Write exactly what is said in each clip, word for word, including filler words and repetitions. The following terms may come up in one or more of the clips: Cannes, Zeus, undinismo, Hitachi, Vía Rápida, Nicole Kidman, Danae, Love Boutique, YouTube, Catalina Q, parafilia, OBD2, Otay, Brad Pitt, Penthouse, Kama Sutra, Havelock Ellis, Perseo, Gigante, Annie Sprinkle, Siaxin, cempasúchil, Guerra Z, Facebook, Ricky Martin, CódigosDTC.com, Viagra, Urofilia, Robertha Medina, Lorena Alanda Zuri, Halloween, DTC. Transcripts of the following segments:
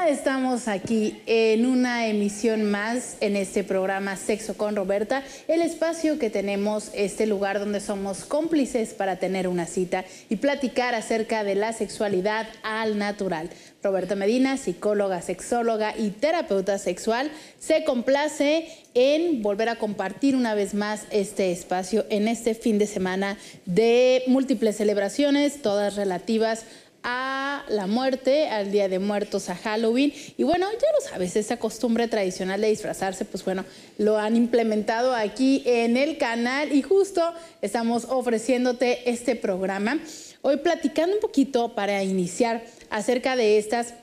Hola, estamos aquí en una emisión más en este programa Sexo con Robertha, el espacio que tenemos, este lugar donde somos cómplices para tener una cita y platicar acerca de la sexualidad al natural. Robertha Medina, psicóloga, sexóloga y terapeuta sexual, se complace en volver a compartir una vez más este espacio en este fin de semana de múltiples celebraciones, todas relativas a la muerte, al Día de Muertos, a Halloween. Y bueno, ya lo sabes, esa costumbre tradicional de disfrazarse, pues bueno, lo han implementado aquí en el canal y justo estamos ofreciéndote este programa. Hoy platicando un poquito para iniciar acerca de estas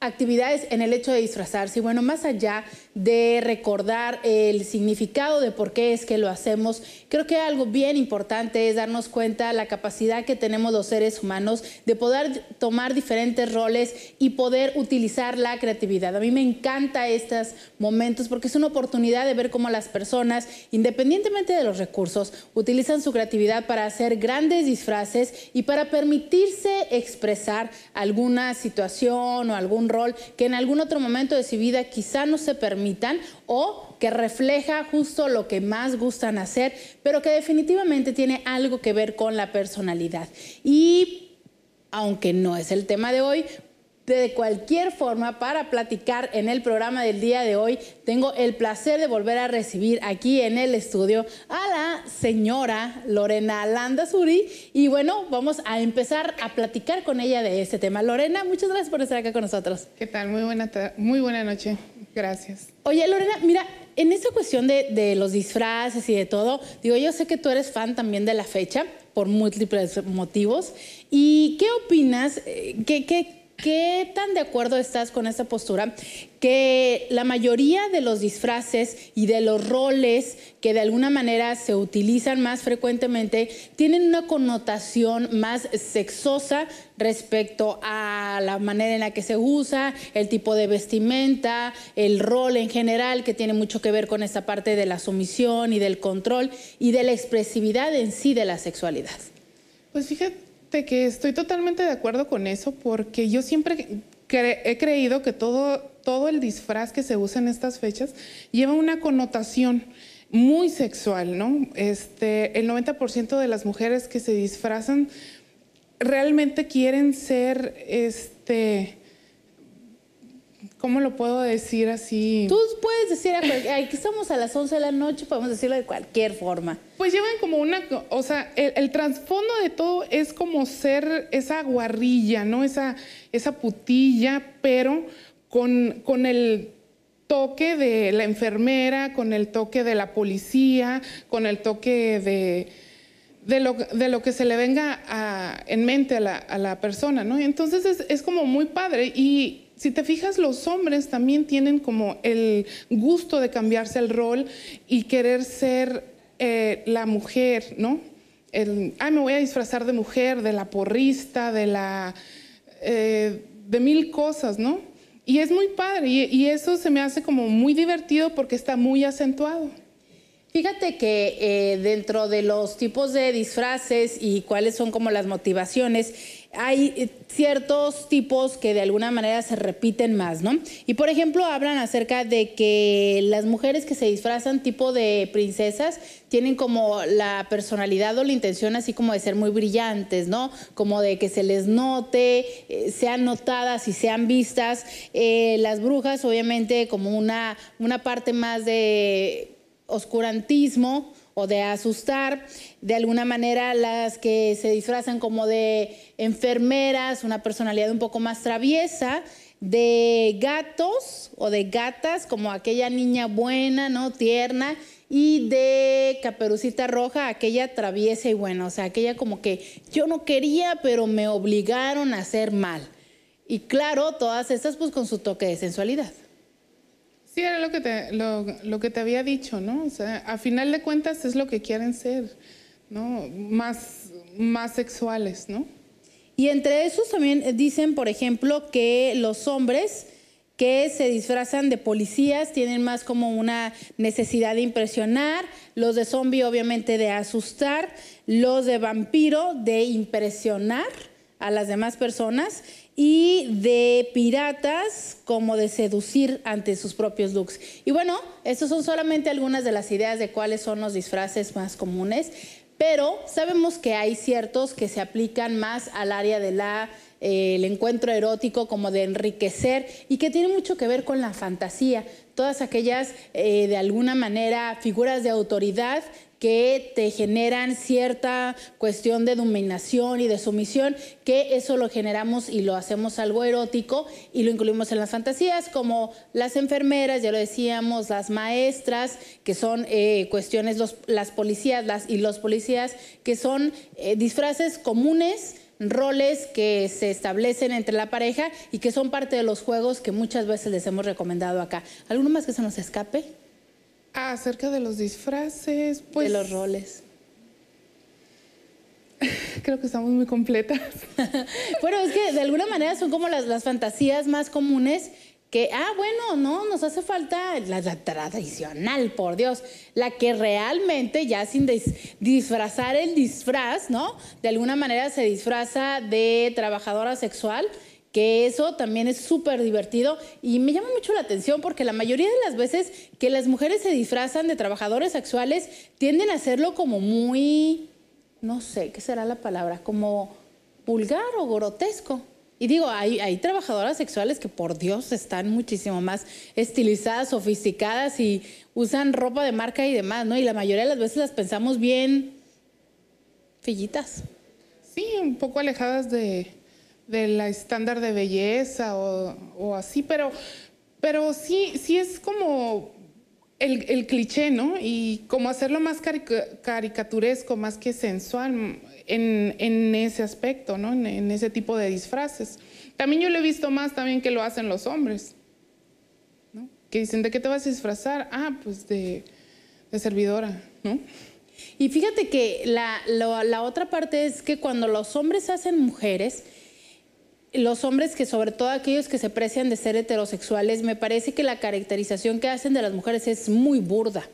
actividades en el hecho de disfrazarse. Y bueno, más allá de recordar el significado de por qué es que lo hacemos, creo que algo bien importante es darnos cuenta de la capacidad que tenemos los seres humanos de poder tomar diferentes roles y poder utilizar la creatividad. A mí me encantan estos momentos porque es una oportunidad de ver cómo las personas, independientemente de los recursos, utilizan su creatividad para hacer grandes disfraces y para permitirse expresar alguna situación o algún rol que en algún otro momento de su vida quizá no se permitan o que refleja justo lo que más gustan hacer, pero que definitivamente tiene algo que ver con la personalidad. Y aunque no es el tema de hoy, de cualquier forma, para platicar en el programa del día de hoy, tengo el placer de volver a recibir aquí en el estudio a la señora Lorena Alanda Zuri. Y bueno, vamos a empezar a platicar con ella de este tema. Lorena, muchas gracias por estar acá con nosotros. ¿Qué tal? Muy buena, muy buena noche. Gracias. Oye, Lorena, mira, en esta cuestión de, de los disfraces y de todo, digo, yo sé que tú eres fan también de la fecha por múltiples motivos. ¿Y qué opinas? ¿Qué, qué ¿Qué tan de acuerdo estás con esta postura? Que la mayoría de los disfraces y de los roles que de alguna manera se utilizan más frecuentemente tienen una connotación más sexosa respecto a la manera en la que se usa, el tipo de vestimenta, el rol en general, que tiene mucho que ver con esta parte de la sumisión y del control y de la expresividad en sí de la sexualidad. Pues fíjate que estoy totalmente de acuerdo con eso, porque yo siempre cre- he creído que todo, todo el disfraz que se usa en estas fechas lleva una connotación muy sexual, ¿no? Este, el noventa por ciento de las mujeres que se disfrazan realmente quieren ser, este, ¿cómo lo puedo decir así? Tú puedes decir, aquí estamos a las once de la noche, podemos decirlo de cualquier forma. Pues llevan como una, o sea, el, el trasfondo de todo es como ser esa guarrilla, ¿no? Esa, esa putilla, pero con, con el toque de la enfermera, con el toque de la policía, con el toque de, de, lo, de lo que se le venga a, en mente a la, a la persona, ¿no? Entonces es, es como muy padre y... Si te fijas, los hombres también tienen como el gusto de cambiarse el rol y querer ser eh, la mujer, ¿no? El, ah, me voy a disfrazar de mujer, de la porrista, de la... Eh, de mil cosas, ¿no? Y es muy padre y, y eso se me hace como muy divertido porque está muy acentuado. Fíjate que eh, dentro de los tipos de disfraces y cuáles son como las motivaciones, hay ciertos tipos que de alguna manera se repiten más, ¿no? Y, por ejemplo, hablan acerca de que las mujeres que se disfrazan tipo de princesas tienen como la personalidad o la intención así como de ser muy brillantes, ¿no? Como de que se les note, eh, sean notadas y sean vistas. Eh, las brujas, obviamente, como una, una parte más de oscurantismo o de asustar. De alguna manera, las que se disfrazan como de enfermeras, una personalidad un poco más traviesa, de gatos o de gatas, como aquella niña buena, ¿no? Tierna, y de Caperucita Roja, aquella traviesa y buena, o sea, aquella como que yo no quería, pero me obligaron a hacer mal. Y claro, todas estas pues con su toque de sensualidad. Sí, era lo que, te, lo, lo que te había dicho, ¿no? O sea, a final de cuentas es lo que quieren ser, ¿no? Más, más sexuales, ¿no? Y entre esos también dicen, por ejemplo, que los hombres que se disfrazan de policías tienen más como una necesidad de impresionar, los de zombie obviamente de asustar, los de vampiro de impresionar a las demás personas y de piratas, como de seducir ante sus propios looks. Y bueno, estas son solamente algunas de las ideas de cuáles son los disfraces más comunes, pero sabemos que hay ciertos que se aplican más al área de la... el encuentro erótico, como de enriquecer, y que tiene mucho que ver con la fantasía. Todas aquellas, eh, de alguna manera, figuras de autoridad que te generan cierta cuestión de dominación y de sumisión, que eso lo generamos y lo hacemos algo erótico y lo incluimos en las fantasías, como las enfermeras, ya lo decíamos, las maestras, que son eh, cuestiones, los, las policías las, y los policías, que son eh, disfraces comunes, roles que se establecen entre la pareja y que son parte de los juegos que muchas veces les hemos recomendado acá. ¿Alguno más que se nos escape? Ah, acerca de los disfraces, pues... de los roles. Creo que estamos muy completas. Bueno, es que de alguna manera son como las, las fantasías más comunes que, ah, bueno, no, nos hace falta la, la tradicional, por Dios, la que realmente ya sin dis, disfrazar el disfraz, ¿no? De alguna manera se disfraza de trabajadora sexual, que eso también es súper divertido y me llama mucho la atención porque la mayoría de las veces que las mujeres se disfrazan de trabajadores sexuales tienden a hacerlo como muy, no sé, ¿qué será la palabra? Como vulgar o grotesco. Y digo, hay, hay trabajadoras sexuales que, por Dios, están muchísimo más estilizadas, sofisticadas y usan ropa de marca y demás, ¿no? Y la mayoría de las veces las pensamos bien fillitas. Sí, un poco alejadas de, de la estándar de belleza o, o así, pero, pero sí, sí es como el, el cliché, ¿no? Y como hacerlo más caric- caricaturesco, más que sensual... En, en ese aspecto, ¿no? En, en ese tipo de disfraces. También yo lo he visto más también que lo hacen los hombres, ¿no? Que dicen, ¿de qué te vas a disfrazar? Ah, pues de, de servidora, ¿no? Y fíjate que la, la, la otra parte es que cuando los hombres hacen mujeres, los hombres que sobre todo aquellos que se precian de ser heterosexuales, me parece que la caracterización que hacen de las mujeres es muy burda.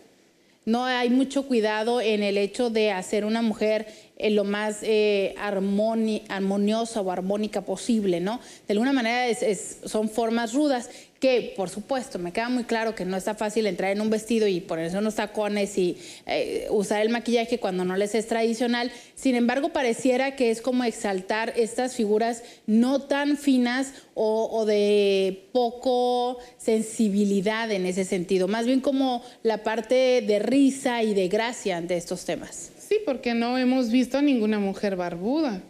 No hay mucho cuidado en el hecho de hacer una mujer eh, lo más eh, armoni, armoniosa o armónica posible, ¿no? De alguna manera es, es, son formas rudas que, por supuesto, me queda muy claro que no está fácil entrar en un vestido y ponerse unos tacones y eh, usar el maquillaje cuando no les es tradicional. Sin embargo, pareciera que es como exaltar estas figuras no tan finas o, o de poco sensibilidad en ese sentido. Más bien como la parte de risa y de gracia ante estos temas. Sí, porque no hemos visto a ninguna mujer barbuda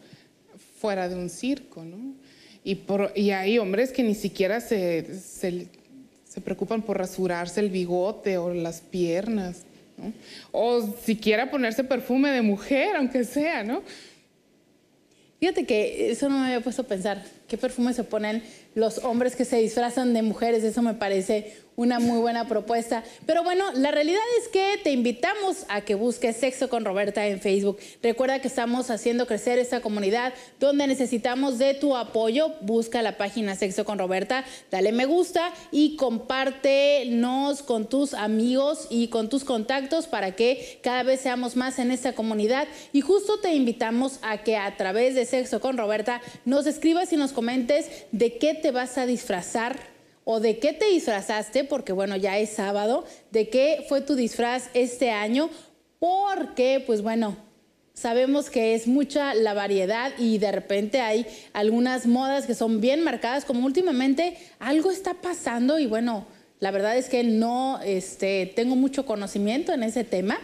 fuera de un circo, ¿no? Y, por, y hay hombres que ni siquiera se, se, se preocupan por rasurarse el bigote o las piernas, ¿no? O siquiera ponerse perfume de mujer, aunque sea, ¿no? Fíjate que eso no me había puesto a pensar. ¿Qué perfume se ponen los hombres que se disfrazan de mujeres? Eso me parece una muy buena propuesta. Pero bueno, la realidad es que te invitamos a que busques Sexo con Robertha en Facebook. Recuerda que estamos haciendo crecer esta comunidad donde necesitamos de tu apoyo. Busca la página Sexo con Robertha, dale me gusta y compártenos con tus amigos y con tus contactos para que cada vez seamos más en esta comunidad. Y justo te invitamos a que a través de Sexo con Robertha nos escribas y nos comentes de qué te vas a disfrazar o de qué te disfrazaste, porque bueno, ya es sábado, de qué fue tu disfraz este año, porque pues bueno, sabemos que es mucha la variedad y de repente hay algunas modas que son bien marcadas, como últimamente algo está pasando y bueno, la verdad es que no este, tengo mucho conocimiento en ese tema.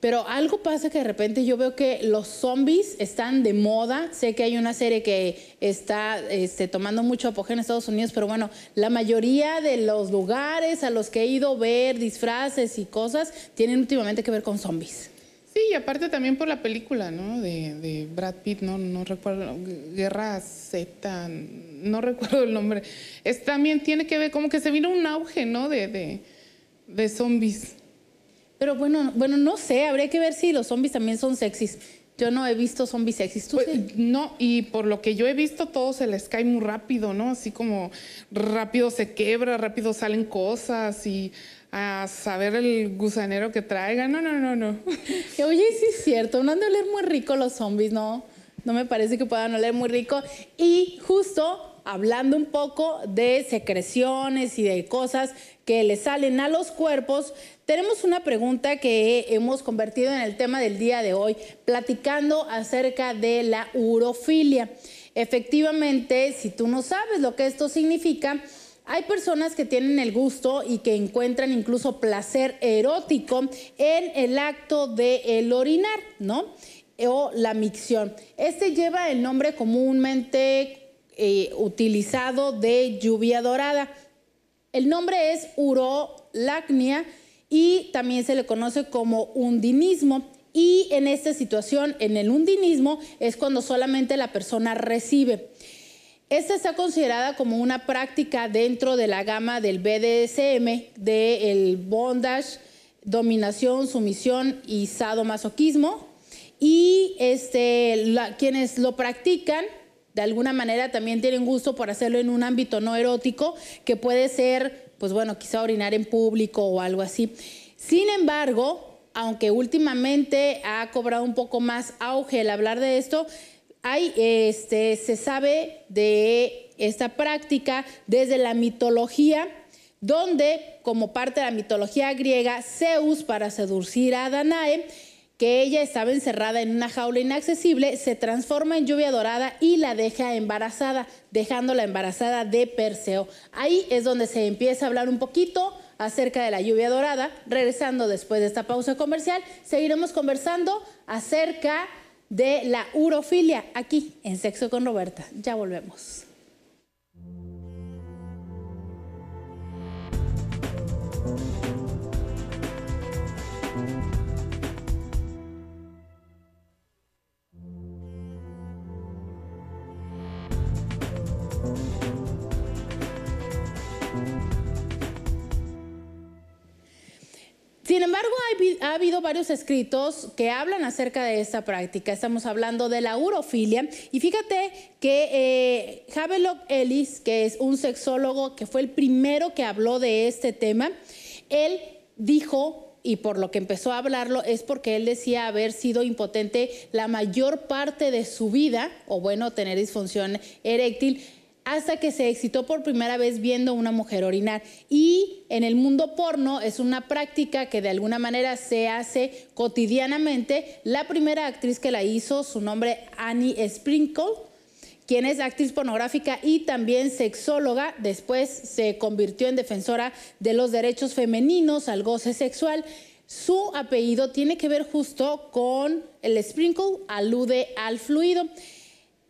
Pero algo pasa que de repente yo veo que los zombies están de moda. Sé que hay una serie que está este, tomando mucho apogeo en Estados Unidos, pero bueno, la mayoría de los lugares a los que he ido a ver disfraces y cosas tienen últimamente que ver con zombies. Sí, y aparte también por la película, ¿no? De, de Brad Pitt, no, no recuerdo, Guerra Z, no recuerdo el nombre. Es, también tiene que ver, como que se vino un auge, ¿no? De, de, de zombies. Pero bueno, bueno, no sé, habría que ver si los zombies también son sexys. Yo no he visto zombies sexys, ¿tú pues, sí? No, y por lo que yo he visto, todos se les cae muy rápido, ¿no? Así como rápido se quebra, rápido salen cosas y a saber el gusanero que traigan. No, no, no, no. Oye, sí es cierto, no han de oler muy rico los zombies, ¿no? No me parece que puedan oler muy rico. Y justo hablando un poco de secreciones y de cosas que le salen a los cuerpos, tenemos una pregunta que hemos convertido en el tema del día de hoy, platicando acerca de la urofilia. Efectivamente, si tú no sabes lo que esto significa, hay personas que tienen el gusto y que encuentran incluso placer erótico en el acto de el orinar, ¿no? O la micción. Este lleva el nombre comúnmente eh, utilizado de lluvia dorada. El nombre es urolacnia y también se le conoce como undinismo. Y en esta situación, en el undinismo, es cuando solamente la persona recibe. Esta está considerada como una práctica dentro de la gama del B D S M, del bondage, dominación, sumisión y sadomasoquismo. Y este, la, quienes lo practican, de alguna manera también tienen gusto por hacerlo en un ámbito no erótico, que puede ser, pues bueno, quizá orinar en público o algo así. Sin embargo, aunque últimamente ha cobrado un poco más auge el hablar de esto, Hay, este, se sabe de esta práctica desde la mitología, donde como parte de la mitología griega, Zeus, para seducir a Danae, que ella estaba encerrada en una jaula inaccesible, se transforma en lluvia dorada y la deja embarazada, dejándola embarazada de Perseo. Ahí es donde se empieza a hablar un poquito acerca de la lluvia dorada. Regresando después de esta pausa comercial, seguiremos conversando acerca de la urofilia, aquí en Sexo con Robertha. Ya volvemos. Sin embargo, ha habido varios escritos que hablan acerca de esta práctica. Estamos hablando de la urofilia. Y fíjate que eh, Havelock Ellis, que es un sexólogo que fue el primero que habló de este tema, él dijo, y por lo que empezó a hablarlo, es porque él decía haber sido impotente la mayor parte de su vida, o bueno, tener disfunción eréctil, hasta que se excitó por primera vez viendo a una mujer orinar. Y en el mundo porno es una práctica que de alguna manera se hace cotidianamente. La primera actriz que la hizo, su nombre Annie Sprinkle, quien es actriz pornográfica y también sexóloga. Después se convirtió en defensora de los derechos femeninos al goce sexual. Su apellido tiene que ver justo con el Sprinkle, alude al fluido.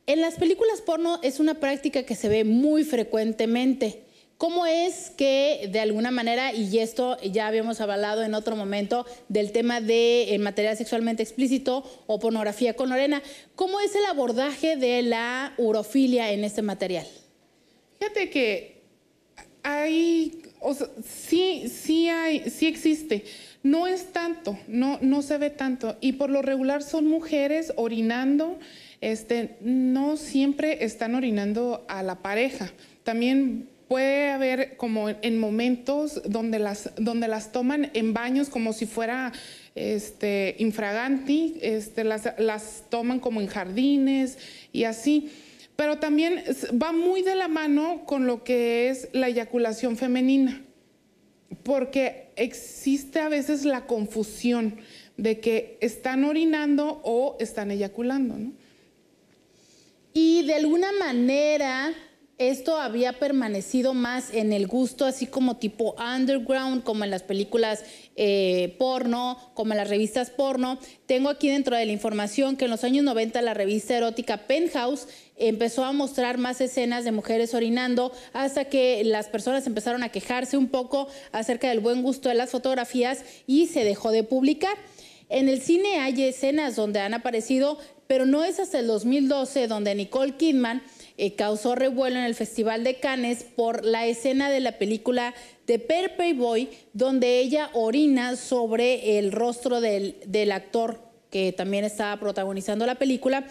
En las películas porno es una práctica que se ve muy frecuentemente. ¿Cómo es que de alguna manera, y esto ya habíamos hablado en otro momento del tema de material sexualmente explícito o pornografía con Lorena, cómo es el abordaje de la urofilia en este material? Fíjate que hay, o sea, sí, sí, hay, sí existe. No es tanto, no, no se ve tanto. Y por lo regular son mujeres orinando. Este, no siempre están orinando a la pareja. También puede haber como en momentos donde las, donde las toman en baños como si fuera este, infraganti, este, las, las toman como en jardines y así. Pero también va muy de la mano con lo que es la eyaculación femenina, porque existe a veces la confusión de que están orinando o están eyaculando, ¿no? Y de alguna manera esto había permanecido más en el gusto, así como tipo underground, como en las películas eh, porno, como en las revistas porno. Tengo aquí dentro de la información que en los años noventa la revista erótica Penthouse empezó a mostrar más escenas de mujeres orinando, hasta que las personas empezaron a quejarse un poco acerca del buen gusto de las fotografías y se dejó de publicar. En el cine hay escenas donde han aparecido, pero no es hasta el dos mil doce donde Nicole Kidman eh, causó revuelo en el Festival de Cannes por la escena de la película The Paperboy, donde ella orina sobre el rostro del, del actor que también estaba protagonizando la película.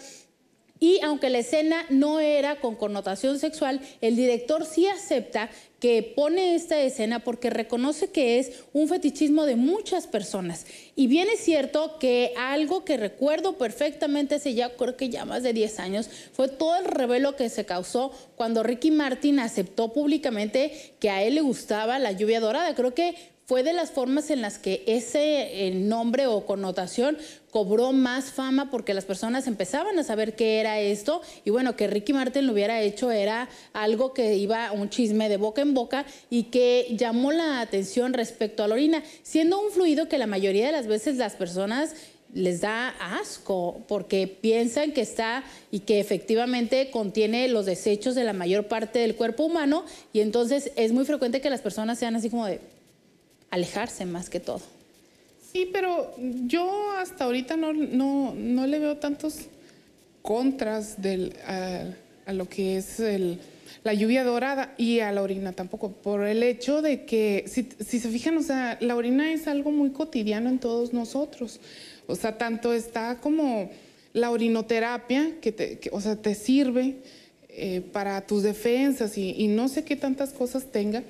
y aunque la escena no era con connotación sexual, el director sí acepta que pone esta escena porque reconoce que es un fetichismo de muchas personas. Y bien es cierto que algo que recuerdo perfectamente hace ya creo que ya más de diez años fue todo el revuelo que se causó cuando Ricky Martin aceptó públicamente que a él le gustaba la lluvia dorada. Creo que fue de las formas en las que ese eh, nombre o connotación cobró más fama porque las personas empezaban a saber qué era esto y bueno, que Ricky Martin lo hubiera hecho era algo que iba un chisme de boca en boca y que llamó la atención respecto a la orina, siendo un fluido que la mayoría de las veces las personas les da asco porque piensan que está y que efectivamente contiene los desechos de la mayor parte del cuerpo humano y entonces es muy frecuente que las personas sean así como de alejarse más que todo. Sí, pero yo hasta ahorita no, no, no le veo tantos contras del, a, a lo que es el, la lluvia dorada y a la orina tampoco, por el hecho de que, si, si se fijan, o sea, la orina es algo muy cotidiano en todos nosotros. O sea, tanto está como la orinoterapia, que te, que, o sea, te sirve eh, para tus defensas y, y no sé qué tantas cosas tenga.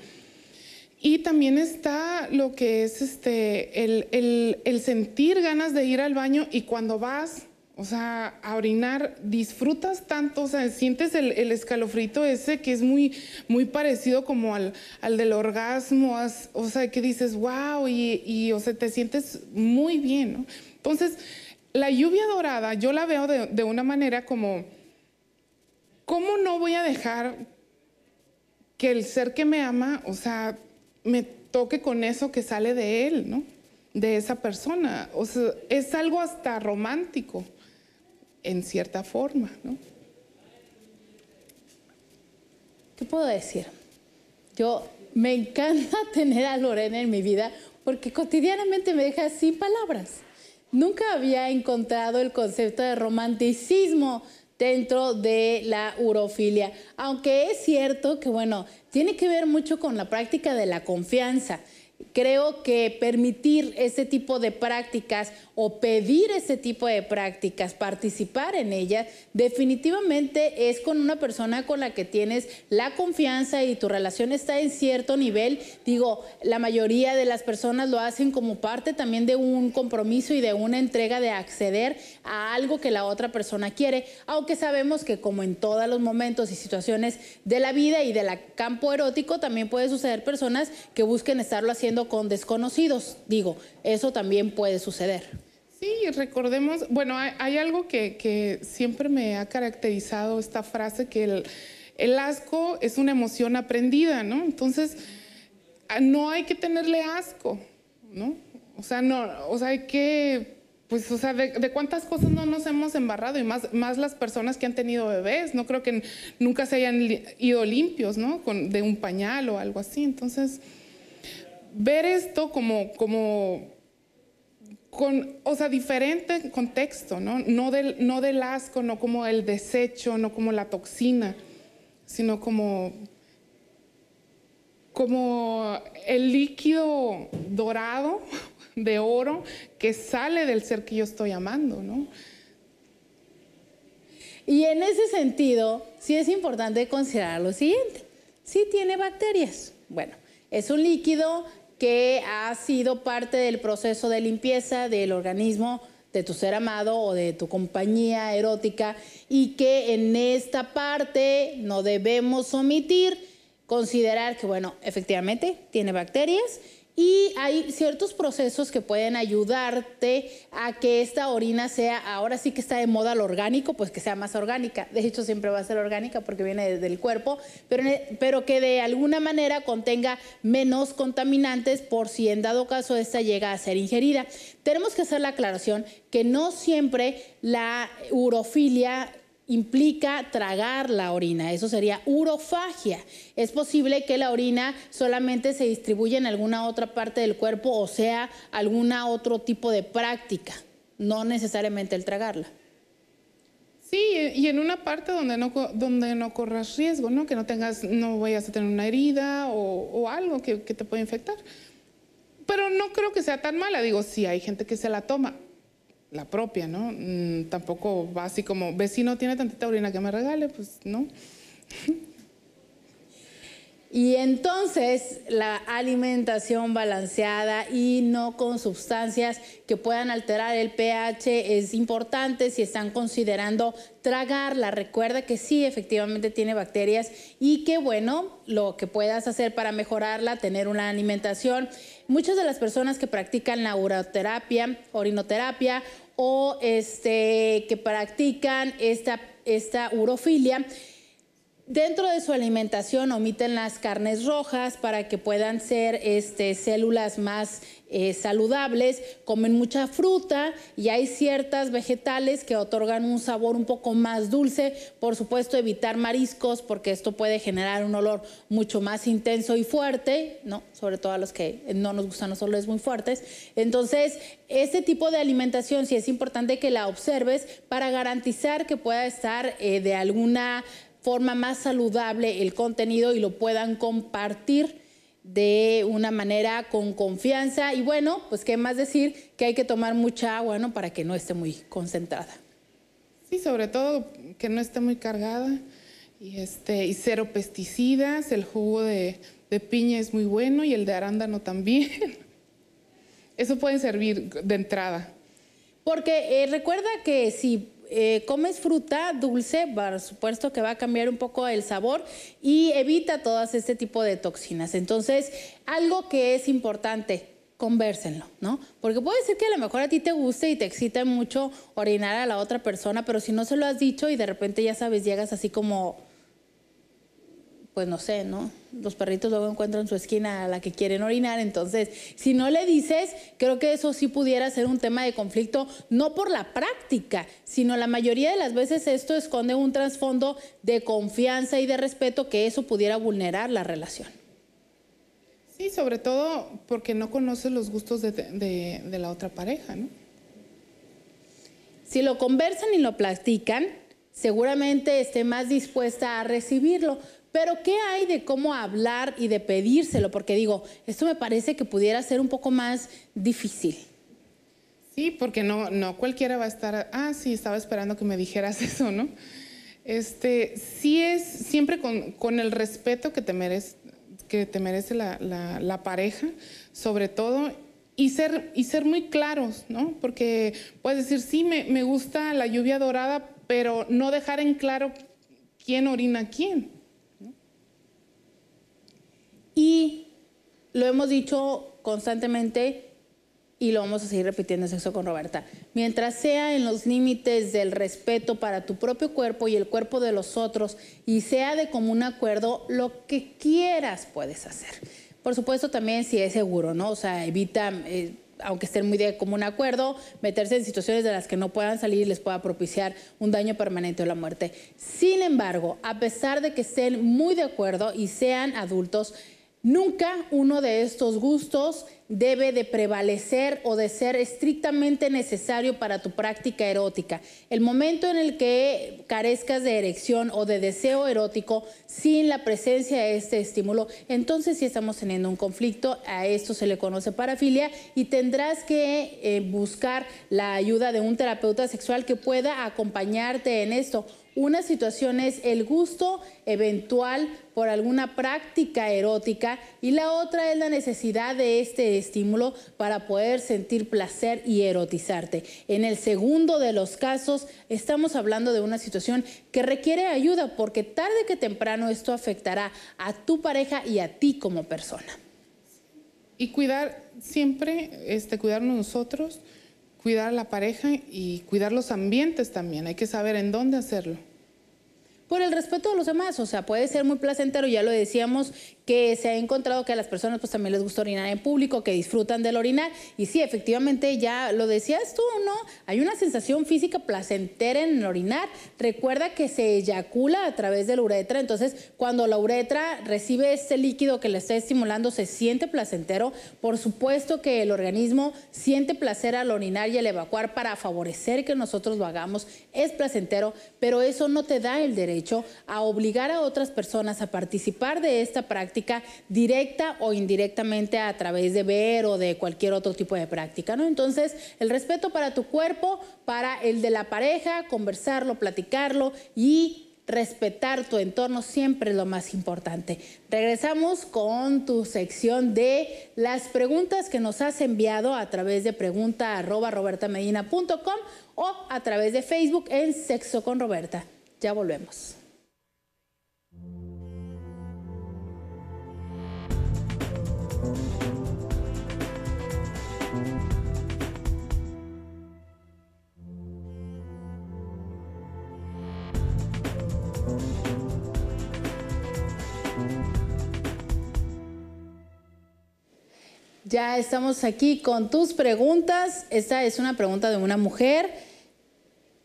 Y también está lo que es este, el, el, el sentir ganas de ir al baño y cuando vas, o sea, a orinar, disfrutas tanto, o sea, sientes el, el escalofrito ese que es muy, muy parecido como al, al del orgasmo, as, o sea, que dices, wow, y, y o sea, te sientes muy bien, ¿no? Entonces, la lluvia dorada, yo la veo de, de una manera como, ¿cómo no voy a dejar que el ser que me ama, o sea, me toque con eso que sale de él, ¿no? De esa persona. O sea, es algo hasta romántico, en cierta forma, ¿no? ¿Qué puedo decir? Yo me encanta tener a Lorena en mi vida porque cotidianamente me deja sin palabras. Nunca había encontrado el concepto de romanticismo dentro de la urofilia. Aunque es cierto que, bueno, tiene que ver mucho con la práctica de la confianza. Creo que permitir ese tipo de prácticas o pedir ese tipo de prácticas, participar en ellas, definitivamente es con una persona con la que tienes la confianza y tu relación está en cierto nivel. Digo, la mayoría de las personas lo hacen como parte también de un compromiso y de una entrega de acceder a algo que la otra persona quiere, aunque sabemos que como en todos los momentos y situaciones de la vida y del campo erótico, también puede suceder personas que busquen estarlo haciendo con desconocidos, digo, eso también puede suceder. Sí, recordemos, bueno, hay, hay algo que, que siempre me ha caracterizado esta frase, que el, el asco es una emoción aprendida, ¿no? Entonces, no hay que tenerle asco, ¿no? O sea, no, o sea, hay que, pues, o sea, de, de cuántas cosas no nos hemos embarrado y más, más las personas que han tenido bebés, no creo que nunca se hayan li, ido limpios, ¿no? Con, de un pañal o algo así, entonces ver esto como, como con, o sea, diferente contexto, ¿no? No del, no del asco, no como el desecho, no como la toxina, sino como, como el líquido dorado de oro que sale del ser que yo estoy amando, ¿no? Y en ese sentido, sí es importante considerar lo siguiente. Sí tiene bacterias. Bueno, es un líquido que ha sido parte del proceso de limpieza del organismo de tu ser amado o de tu compañía erótica y que en esta parte no debemos omitir, considerar que, bueno, efectivamente tiene bacterias y hay ciertos procesos que pueden ayudarte a que esta orina sea, ahora sí que está de moda lo orgánico, pues que sea más orgánica. De hecho, siempre va a ser orgánica porque viene del cuerpo, pero, pero que de alguna manera contenga menos contaminantes por si en dado caso esta llega a ser ingerida. Tenemos que hacer la aclaración que no siempre la urofilia implica tragar la orina, eso sería urofagia. Es posible que la orina solamente se distribuya en alguna otra parte del cuerpo o sea, alguna otro tipo de práctica, no necesariamente el tragarla. Sí, y en una parte donde no, donde no corras riesgo, ¿no? Que no tengas, no vayas a tener una herida o, o algo que, que te pueda infectar. Pero no creo que sea tan mala, digo, sí, hay gente que se la toma. la propia, ¿no? Mm, tampoco va así como, vecino tiene tantita orina que me regale, pues no. Y entonces la alimentación balanceada y no con sustancias que puedan alterar el pH es importante si están considerando tragarla. Recuerda que sí, efectivamente tiene bacterias y que bueno, lo que puedas hacer para mejorarla, tener una alimentación. Muchas de las personas que practican la uroterapia, orinoterapia o este, que practican esta, esta urofilia, dentro de su alimentación omiten las carnes rojas para que puedan ser este, células más eh, saludables, comen mucha fruta y hay ciertas vegetales que otorgan un sabor un poco más dulce. Por supuesto, evitar mariscos porque esto puede generar un olor mucho más intenso y fuerte, ¿no? Sobre todo a los que no nos gustan los olores muy fuertes. Entonces, este tipo de alimentación sí es importante que la observes para garantizar que pueda estar eh, de alguna forma más saludable el contenido y lo puedan compartir de una manera con confianza. Y bueno, pues qué más decir que hay que tomar mucha agua, ¿no? Para que no esté muy concentrada. Sí, sobre todo que no esté muy cargada y, este, y cero pesticidas. El jugo de, de piña es muy bueno y el de arándano también. Eso puede servir de entrada. Porque eh, recuerda que si Eh, comes fruta dulce, por supuesto que va a cambiar un poco el sabor y evita todas este tipo de toxinas. Entonces, algo que es importante, convérsenlo, ¿no? Porque puede ser que a lo mejor a ti te guste y te excita mucho orinar a la otra persona, pero si no se lo has dicho y de repente, ya sabes, llegas así como, pues no sé, ¿no? Los perritos luego encuentran en su esquina a la que quieren orinar. Entonces, si no le dices, creo que eso sí pudiera ser un tema de conflicto, no por la práctica, sino la mayoría de las veces esto esconde un trasfondo de confianza y de respeto que eso pudiera vulnerar la relación. Sí, sobre todo porque no conoces los gustos de, de, de la otra pareja, ¿no? Si lo conversan y lo platican, seguramente esté más dispuesta a recibirlo. Pero ¿qué hay de cómo hablar y de pedírselo? Porque digo, esto me parece que pudiera ser un poco más difícil. Sí, porque no, no cualquiera va a estar, ah, sí, estaba esperando que me dijeras eso, ¿no? Este, sí es siempre con, con el respeto que te merece, que te merece la, la, la pareja, sobre todo, y ser, y ser muy claros, ¿no? Porque puedes decir, sí, me, me gusta la lluvia dorada, pero no dejar en claro quién orina a quién. Y lo hemos dicho constantemente y lo vamos a seguir repitiendo en Sexo con Robertha. Mientras sea en los límites del respeto para tu propio cuerpo y el cuerpo de los otros y sea de común acuerdo, lo que quieras puedes hacer. Por supuesto también si es seguro, ¿no? O sea, evita, eh, aunque estén muy de común acuerdo, meterse en situaciones de las que no puedan salir y les pueda propiciar un daño permanente o la muerte. Sin embargo, a pesar de que estén muy de acuerdo y sean adultos, nunca uno de estos gustos debe de prevalecer o de ser estrictamente necesario para tu práctica erótica. El momento en el que carezcas de erección o de deseo erótico sin la presencia de este estímulo, entonces sí estamos teniendo un conflicto, a esto se le conoce parafilia y tendrás que eh, buscar la ayuda de un terapeuta sexual que pueda acompañarte en esto. Una situación es el gusto eventual por alguna práctica erótica y la otra es la necesidad de este estímulo para poder sentir placer y erotizarte. En el segundo de los casos estamos hablando de una situación que requiere ayuda porque tarde que temprano esto afectará a tu pareja y a ti como persona. Y cuidar siempre, este, cuidarnos nosotros, cuidar a la pareja y cuidar los ambientes también. Hay que saber en dónde hacerlo. Por el respeto de los demás, o sea, puede ser muy placentero, ya lo decíamos, que se ha encontrado que a las personas pues también les gusta orinar en público, que disfrutan del orinar. Y sí, efectivamente, ya lo decías tú, ¿no? Hay una sensación física placentera en el orinar. Recuerda que se eyacula a través de la uretra, entonces cuando la uretra recibe este líquido que le está estimulando, se siente placentero. Por supuesto que el organismo siente placer al orinar y al evacuar para favorecer que nosotros lo hagamos. Es placentero, pero eso no te da el derecho derecho a obligar a otras personas a participar de esta práctica directa o indirectamente a través de ver o de cualquier otro tipo de práctica, ¿no? Entonces, el respeto para tu cuerpo, para el de la pareja, conversarlo, platicarlo y respetar tu entorno siempre es lo más importante. Regresamos con tu sección de las preguntas que nos has enviado a través de pregunta arroba robertamedina punto com o a través de Facebook en Sexo con Robertha. Ya volvemos. Ya estamos aquí con tus preguntas. Esta es una pregunta de una mujer.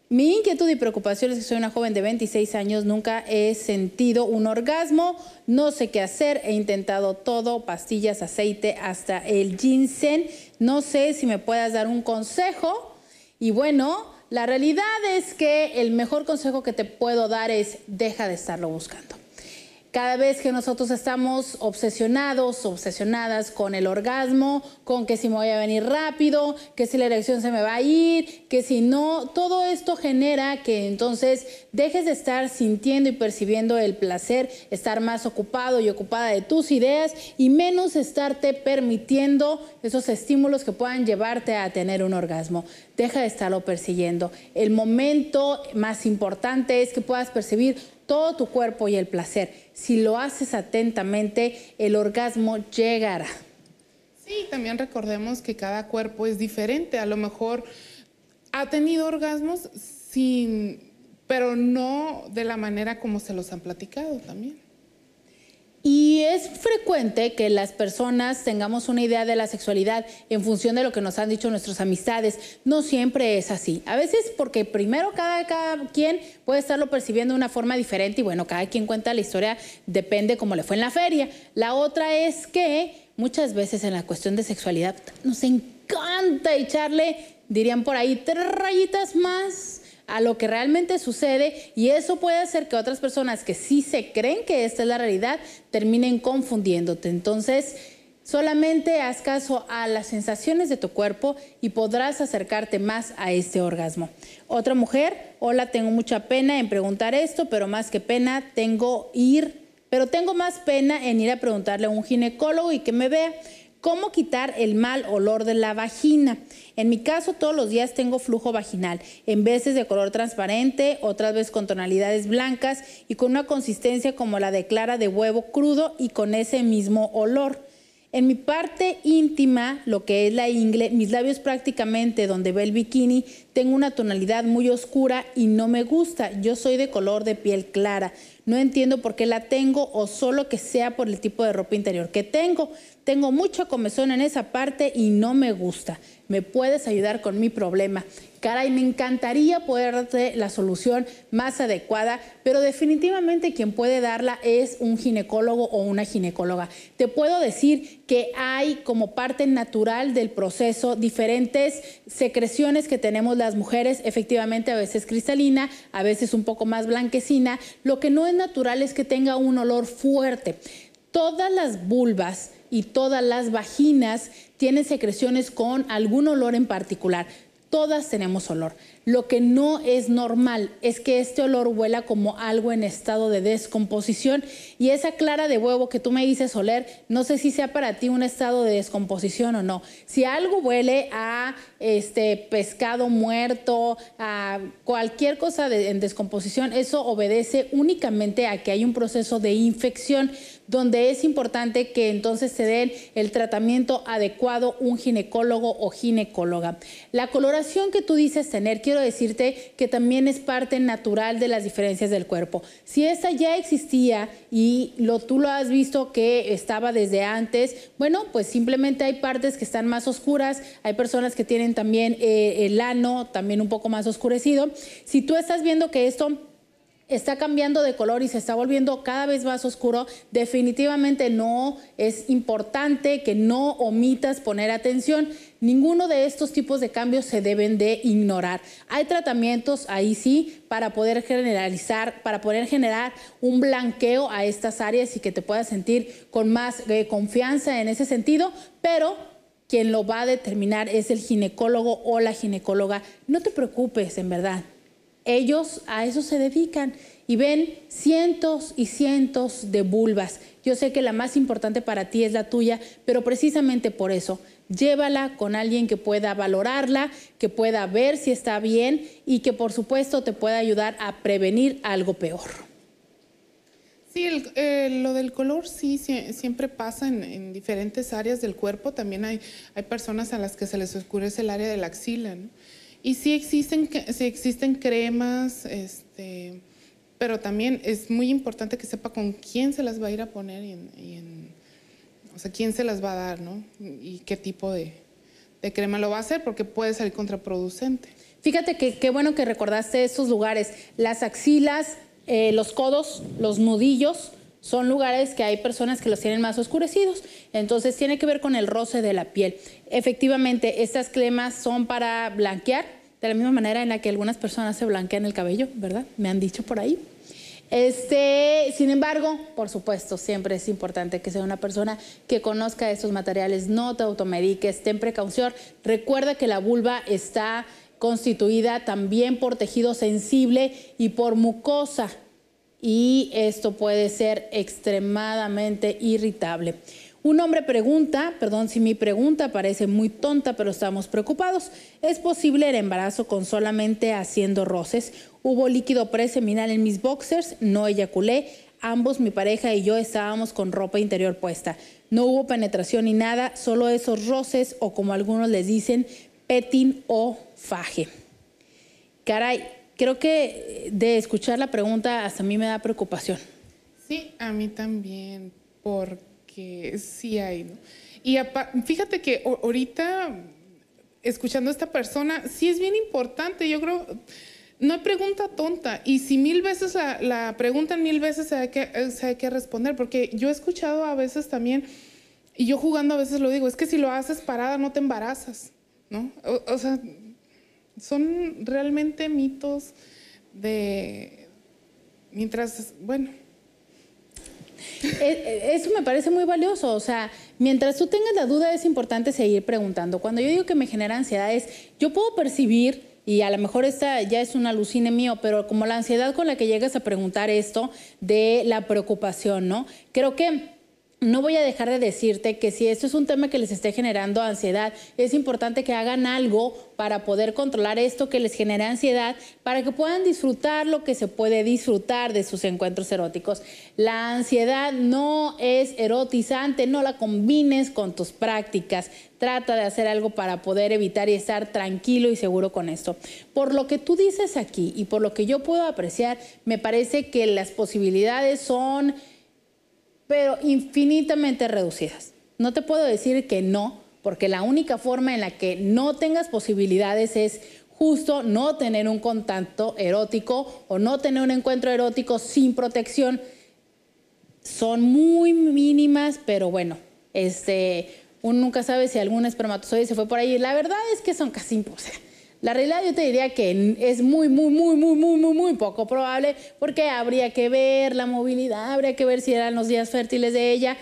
Mi inquietud y preocupación es que soy una joven de veintiséis años, nunca he sentido un orgasmo, no sé qué hacer, he intentado todo, pastillas, aceite, hasta el ginseng. No sé si me puedas dar un consejo. Y bueno, la realidad es que el mejor consejo que te puedo dar es deja de estarlo buscando. Cada vez que nosotros estamos obsesionados, obsesionadas con el orgasmo, con que si me voy a venir rápido, que si la erección se me va a ir, que si no, todo esto genera que entonces dejes de estar sintiendo y percibiendo el placer, estar más ocupado y ocupada de tus ideas y menos estarte permitiendo esos estímulos que puedan llevarte a tener un orgasmo. Deja de estarlo persiguiendo. El momento más importante es que puedas percibir todo tu cuerpo y el placer. Si lo haces atentamente, el orgasmo llegará. Sí, también recordemos que cada cuerpo es diferente. A lo mejor ha tenido orgasmos, sin, pero no de la manera como se los han platicado también. Y es frecuente que las personas tengamos una idea de la sexualidad en función de lo que nos han dicho nuestras amistades. No siempre es así. A veces porque primero cada, cada quien puede estarlo percibiendo de una forma diferente y bueno, cada quien cuenta la historia, depende cómo le fue en la feria. La otra es que muchas veces en la cuestión de sexualidad nos encanta echarle, dirían por ahí, tres rayitas más a lo que realmente sucede, y eso puede hacer que otras personas que sí se creen que esta es la realidad terminen confundiéndote. Entonces, solamente haz caso a las sensaciones de tu cuerpo y podrás acercarte más a este orgasmo. Otra mujer: hola, tengo mucha pena en preguntar esto, pero más que pena tengo ir, pero tengo más pena en ir a preguntarle a un ginecólogo y que me vea. ¿Cómo quitar el mal olor de la vagina? En mi caso, todos los días tengo flujo vaginal, en veces de color transparente, otras veces con tonalidades blancas y con una consistencia como la de clara de huevo crudo y con ese mismo olor. En mi parte íntima, lo que es la ingle, mis labios prácticamente donde ve el bikini, tengo una tonalidad muy oscura y no me gusta. Yo soy de color de piel clara. No entiendo por qué la tengo o solo que sea por el tipo de ropa interior que tengo. Tengo mucha comezón en esa parte y no me gusta. ¿Me puedes ayudar con mi problema? Caray, me encantaría poder darte la solución más adecuada, pero definitivamente quien puede darla es un ginecólogo o una ginecóloga. Te puedo decir que hay como parte natural del proceso diferentes secreciones que tenemos las mujeres, efectivamente a veces cristalina, a veces un poco más blanquecina. Lo que no es natural es que tenga un olor fuerte. Todas las vulvas y todas las vaginas tienen secreciones con algún olor en particular. Todas tenemos olor. Lo que no es normal es que este olor huela como algo en estado de descomposición, y esa clara de huevo que tú me dices oler, no sé si sea para ti un estado de descomposición o no. Si algo huele a este pescado muerto, a cualquier cosa de, en descomposición, eso obedece únicamente a que hay un proceso de infección donde es importante que entonces se den el tratamiento adecuado un ginecólogo o ginecóloga. La coloración que tú dices tener, quiero decirte que también es parte natural de las diferencias del cuerpo. Si esta ya existía y lo, tú lo has visto que estaba desde antes, bueno, pues simplemente hay partes que están más oscuras, hay personas que tienen también eh, el ano también un poco más oscurecido. Si tú estás viendo que esto está cambiando de color y se está volviendo cada vez más oscuro, definitivamente no es importante que no omitas poner atención. Ninguno de estos tipos de cambios se deben de ignorar. Hay tratamientos, ahí sí, para poder generalizar, para poder generar un blanqueo a estas áreas y que te puedas sentir con más eh, confianza en ese sentido, pero quien lo va a determinar es el ginecólogo o la ginecóloga. No te preocupes, en verdad. Ellos a eso se dedican y ven cientos y cientos de vulvas. Yo sé que la más importante para ti es la tuya, pero precisamente por eso, llévala con alguien que pueda valorarla, que pueda ver si está bien y que, por supuesto, te pueda ayudar a prevenir algo peor. Sí, el, eh, lo del color sí, sí siempre pasa en, en diferentes áreas del cuerpo. También hay, hay personas a las que se les oscurece el área de la axila, ¿no? Y sí existen, sí existen cremas, este, pero también es muy importante que sepa con quién se las va a ir a poner y, en, y en, o sea, quién se las va a dar, ¿no? Y qué tipo de, de crema lo va a hacer, porque puede salir contraproducente. Fíjate que qué bueno que recordaste esos lugares, las axilas. Eh, los codos, los nudillos, son lugares que hay personas que los tienen más oscurecidos. Entonces, tiene que ver con el roce de la piel. Efectivamente, estas cremas son para blanquear, de la misma manera en la que algunas personas se blanquean el cabello, ¿verdad? Me han dicho por ahí. Este, sin embargo, por supuesto, siempre es importante que sea una persona que conozca estos materiales. No te automediques, ten precaución. Recuerda que la vulva está constituida también por tejido sensible y por mucosa, y esto puede ser extremadamente irritable. Un hombre pregunta, perdón si mi pregunta parece muy tonta, pero estamos preocupados. ¿Es posible el embarazo con solamente haciendo roces? ¿Hubo líquido preseminal en mis boxers? No eyaculé. Ambos, mi pareja y yo, estábamos con ropa interior puesta. No hubo penetración ni nada, solo esos roces, o como algunos les dicen, petting o faje. Caray, creo que de escuchar la pregunta hasta a mí me da preocupación. Sí, a mí también, porque sí hay, ¿no? Y fíjate que ahorita, escuchando a esta persona, sí es bien importante, yo creo, no hay pregunta tonta, y si mil veces la, la preguntan, mil veces se hay que, se hay que responder, porque yo he escuchado a veces también, y yo jugando a veces lo digo, es que si lo haces parada no te embarazas, ¿no? O, o sea, son realmente mitos de... Mientras, bueno... Eso me parece muy valioso, o sea, mientras tú tengas la duda es importante seguir preguntando. Cuando yo digo que me genera ansiedad es, yo puedo percibir, y a lo mejor esta ya es un alucine mío, pero como la ansiedad con la que llegas a preguntar esto de la preocupación, ¿no? Creo que... no voy a dejar de decirte que si esto es un tema que les esté generando ansiedad, es importante que hagan algo para poder controlar esto que les genera ansiedad, para que puedan disfrutar lo que se puede disfrutar de sus encuentros eróticos. La ansiedad no es erotizante, no la combines con tus prácticas. Trata de hacer algo para poder evitar y estar tranquilo y seguro con esto. Por lo que tú dices aquí y por lo que yo puedo apreciar, me parece que las posibilidades son... pero infinitamente reducidas. No te puedo decir que no, porque la única forma en la que no tengas posibilidades es justo no tener un contacto erótico o no tener un encuentro erótico sin protección. Son muy mínimas, pero bueno, este, uno nunca sabe si algún espermatozoide se fue por ahí. La verdad es que son casi imposibles. La realidad yo te diría que es muy, muy, muy, muy, muy, muy, muy poco probable, porque habría que ver la movilidad, habría que ver si eran los días fértiles de ella.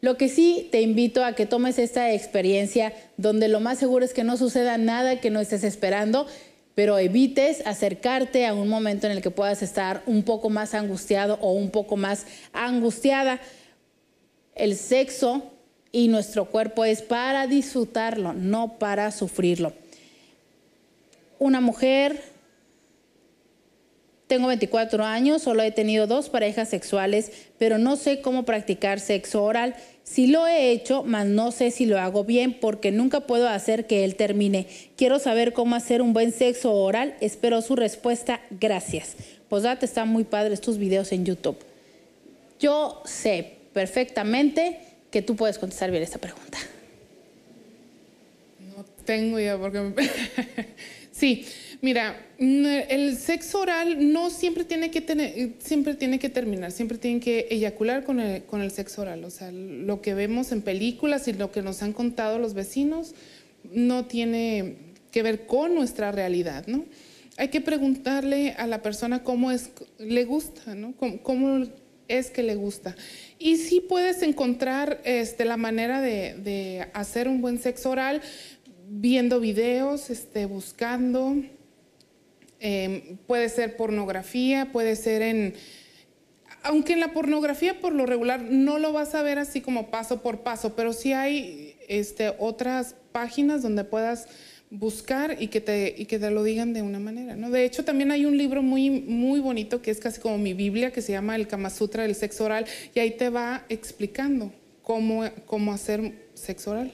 Lo que sí te invito a que tomes esta experiencia donde lo más seguro es que no suceda nada que no estés esperando, pero evites acercarte a un momento en el que puedas estar un poco más angustiado o un poco más angustiada. El sexo y nuestro cuerpo es para disfrutarlo, no para sufrirlo. Una mujer, tengo veinticuatro años, solo he tenido dos parejas sexuales, pero no sé cómo practicar sexo oral. Sí lo he hecho, mas no sé si lo hago bien porque nunca puedo hacer que él termine. Quiero saber cómo hacer un buen sexo oral. Espero su respuesta. Gracias. Posdata, están muy padres tus videos en YouTube. Yo sé perfectamente que tú puedes contestar bien esta pregunta. No tengo idea porque... Sí, mira, el sexo oral no siempre tiene que tener, siempre tiene que terminar, siempre tienen que eyacular con el, con el sexo oral. O sea, lo que vemos en películas y lo que nos han contado los vecinos no tiene que ver con nuestra realidad, ¿no? Hay que preguntarle a la persona cómo es, le gusta, ¿no? Cómo, cómo es que le gusta. Y sí puedes encontrar este, la manera de, de hacer un buen sexo oral, viendo videos, este, buscando, eh, puede ser pornografía, puede ser en... Aunque en la pornografía por lo regular no lo vas a ver así como paso por paso, pero sí hay este, otras páginas donde puedas buscar y que, te, y que te lo digan de una manera, ¿no? De hecho, también hay un libro muy, muy bonito que es casi como mi Biblia, que se llama El Kama Sutra del Sexo Oral, y ahí te va explicando cómo, cómo hacer sexo oral.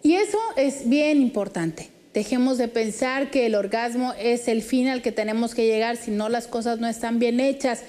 Y eso es bien importante. Dejemos de pensar que el orgasmo es el fin al que tenemos que llegar, si no las cosas no están bien hechas.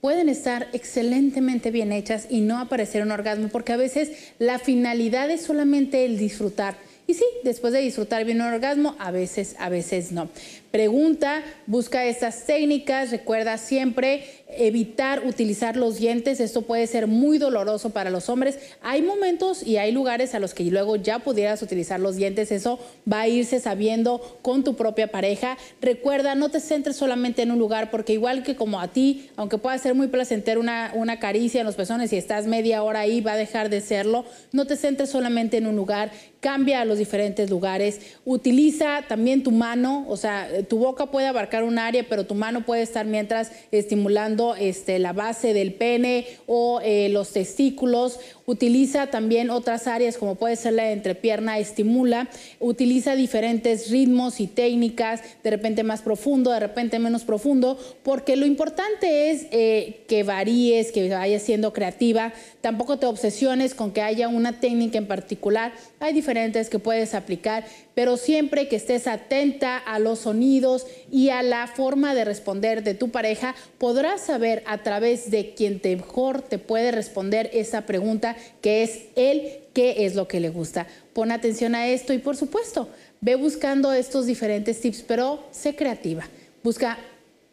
Pueden estar excelentemente bien hechas y no aparecer un orgasmo, porque a veces la finalidad es solamente el disfrutar. Y sí, después de disfrutar bien un orgasmo, a veces, a veces no. Pregunta, busca estas técnicas, recuerda siempre evitar utilizar los dientes, esto puede ser muy doloroso para los hombres. Hay momentos y hay lugares a los que luego ya pudieras utilizar los dientes, eso va a irse sabiendo con tu propia pareja. Recuerda, no te centres solamente en un lugar, porque igual que como a ti, aunque pueda ser muy placentero una, una caricia en los pezones, si estás media hora ahí va a dejar de serlo. No te centres solamente en un lugar, cambia a los diferentes lugares, utiliza también tu mano, o sea, tu boca puede abarcar un área, pero tu mano puede estar mientras estimulando este, la base del pene o eh, los testículos. Utiliza también otras áreas como puede ser la entrepierna, estimula. Utiliza diferentes ritmos y técnicas, de repente más profundo, de repente menos profundo, porque lo importante es eh, que varíes, que vayas siendo creativa. Tampoco te obsesiones con que haya una técnica en particular. Hay diferentes que puedes aplicar, pero siempre que estés atenta a los sonidos y a la forma de responder de tu pareja, podrás saber a través de quien te mejor te puede responder esa pregunta, que es él, qué es lo que le gusta. Pon atención a esto y, por supuesto, ve buscando estos diferentes tips, pero sé creativa. Busca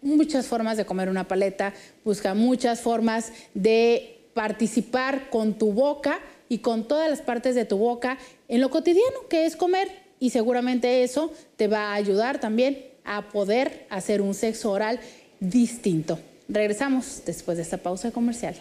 muchas formas de comer una paleta, busca muchas formas de participar con tu boca y con todas las partes de tu boca en lo cotidiano, que es comer. Y seguramente eso te va a ayudar también a poder hacer un sexo oral distinto. Regresamos después de esta pausa comercial.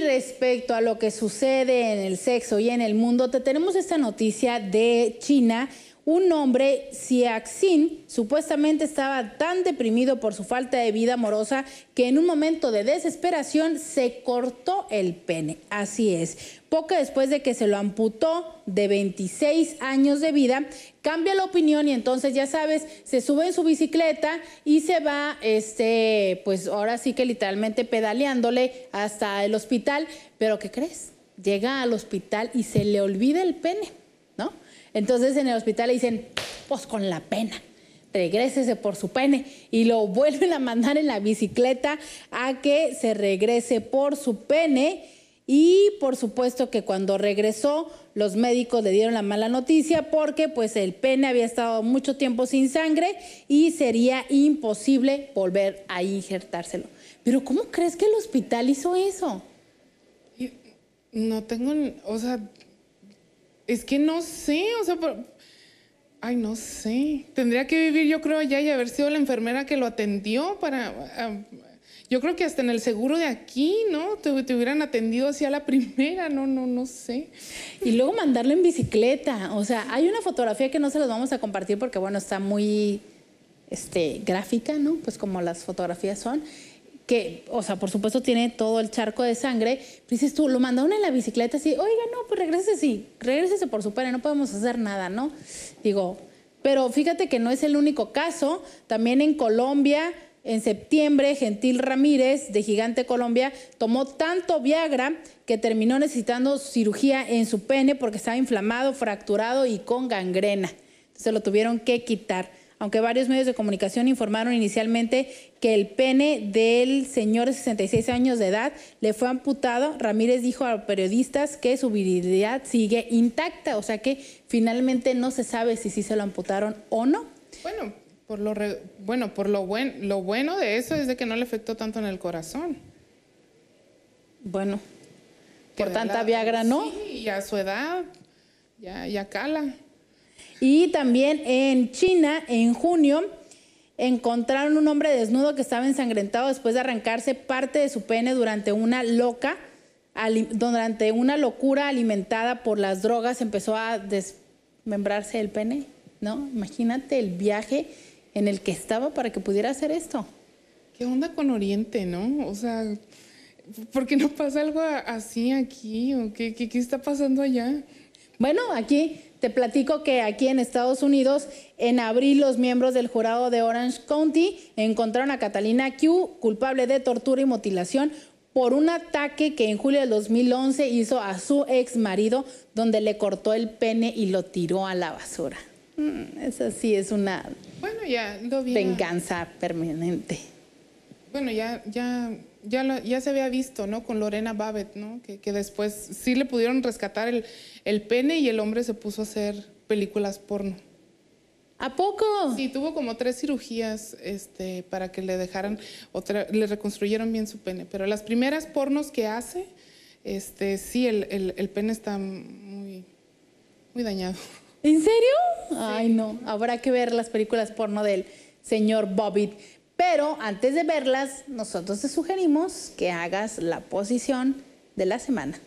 Respecto a lo que sucede en el sexo y en el mundo, te tenemos esta noticia de China. Un hombre, Siaxin, supuestamente estaba tan deprimido por su falta de vida amorosa que en un momento de desesperación se cortó el pene. Así es. Poco después de que se lo amputó, de veintiséis años de vida, cambia la opinión y entonces, ya sabes, se sube en su bicicleta y se va, este, pues ahora sí que literalmente pedaleándole hasta el hospital. Pero ¿qué crees? Llega al hospital y se le olvida el pene, ¿no? Entonces en el hospital le dicen, pues con la pena, regrésese por su pene, y lo vuelven a mandar en la bicicleta a que se regrese por su pene. Y por supuesto que cuando regresó, los médicos le dieron la mala noticia, porque pues el pene había estado mucho tiempo sin sangre y sería imposible volver a injertárselo. Pero ¿cómo crees que el hospital hizo eso? No tengo, o sea... Es que no sé, o sea, pero... ay, no sé. Tendría que vivir, yo creo, allá y haber sido la enfermera que lo atendió para... Um, yo creo que hasta en el seguro de aquí, ¿no? Te, te hubieran atendido así a la primera, no, no, no sé. Y luego mandarlo en bicicleta. O sea, hay una fotografía que no se las vamos a compartir porque, bueno, está muy este, gráfica, ¿no? Pues como las fotografías son. Que, o sea, por supuesto tiene todo el charco de sangre. Dices tú, lo mandaron en la bicicleta así, oiga, no, pues regrésese, sí, regrésese por su pene, no podemos hacer nada, ¿no? Digo, pero fíjate que no es el único caso. También en Colombia En septiembre, Gentil Ramírez, de Gigante, Colombia, tomó tanto Viagra que terminó necesitando cirugía en su pene porque estaba inflamado, fracturado y con gangrena. Se lo tuvieron que quitar. Aunque varios medios de comunicación informaron inicialmente que el pene del señor de sesenta y seis años de edad le fue amputado, Ramírez dijo a periodistas que su virilidad sigue intacta, o sea que finalmente no se sabe si sí se lo amputaron o no. Bueno, por lo re, bueno, por lo, buen, lo bueno de eso es de que no le afectó tanto en el corazón. Bueno, que por tanta la, Viagra no. Sí, y a su edad ya, ya cala. Y también en China, en junio, encontraron un hombre desnudo que estaba ensangrentado después de arrancarse parte de su pene durante una loca, durante una locura alimentada por las drogas. Empezó a desmembrarse el pene, ¿no? Imagínate el viaje en el que estaba para que pudiera hacer esto. ¿Qué onda con Oriente, no? O sea, ¿por qué no pasa algo así aquí? ¿O qué, qué, qué está pasando allá? Bueno, aquí... Te platico que aquí en Estados Unidos, en abril, los miembros del jurado de Orange County encontraron a Catalina Q culpable de tortura y mutilación por un ataque que en julio del dos mil once hizo a su ex marido, donde le cortó el pene y lo tiró a la basura. Mm, esa sí es una bueno, ya, lo había... venganza permanente. Bueno, ya, ya, ya, lo, ya se había visto, ¿no? Con Lorena Bobbitt, ¿no? Que, que después sí le pudieron rescatar el, el pene y el hombre se puso a hacer películas porno. ¿A poco? Sí, tuvo como tres cirugías este, para que le dejaran, otra, le reconstruyeron bien su pene. Pero las primeras pornos que hace, este, sí, el, el, el pene está muy, muy dañado. ¿En serio? Sí. Ay, no. Habrá que ver las películas porno del señor Bobbitt. Pero antes de verlas, nosotros te sugerimos que hagas la posición de la semana.